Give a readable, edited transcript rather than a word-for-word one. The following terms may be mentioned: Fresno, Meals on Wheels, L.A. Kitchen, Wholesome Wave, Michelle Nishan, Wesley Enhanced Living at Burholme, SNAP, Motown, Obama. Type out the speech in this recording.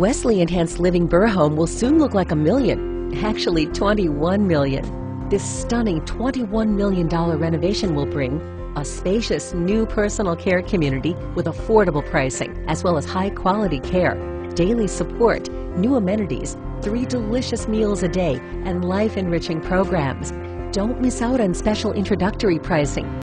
Wesley Enhanced Living Burholme will soon look like a million, actually 21 million. This stunning $21 million renovation will bring a spacious new personal care community with affordable pricing, as well as high quality care, daily support, new amenities, 3 delicious meals a day, and life-enriching programs. Don't miss out on special introductory pricing.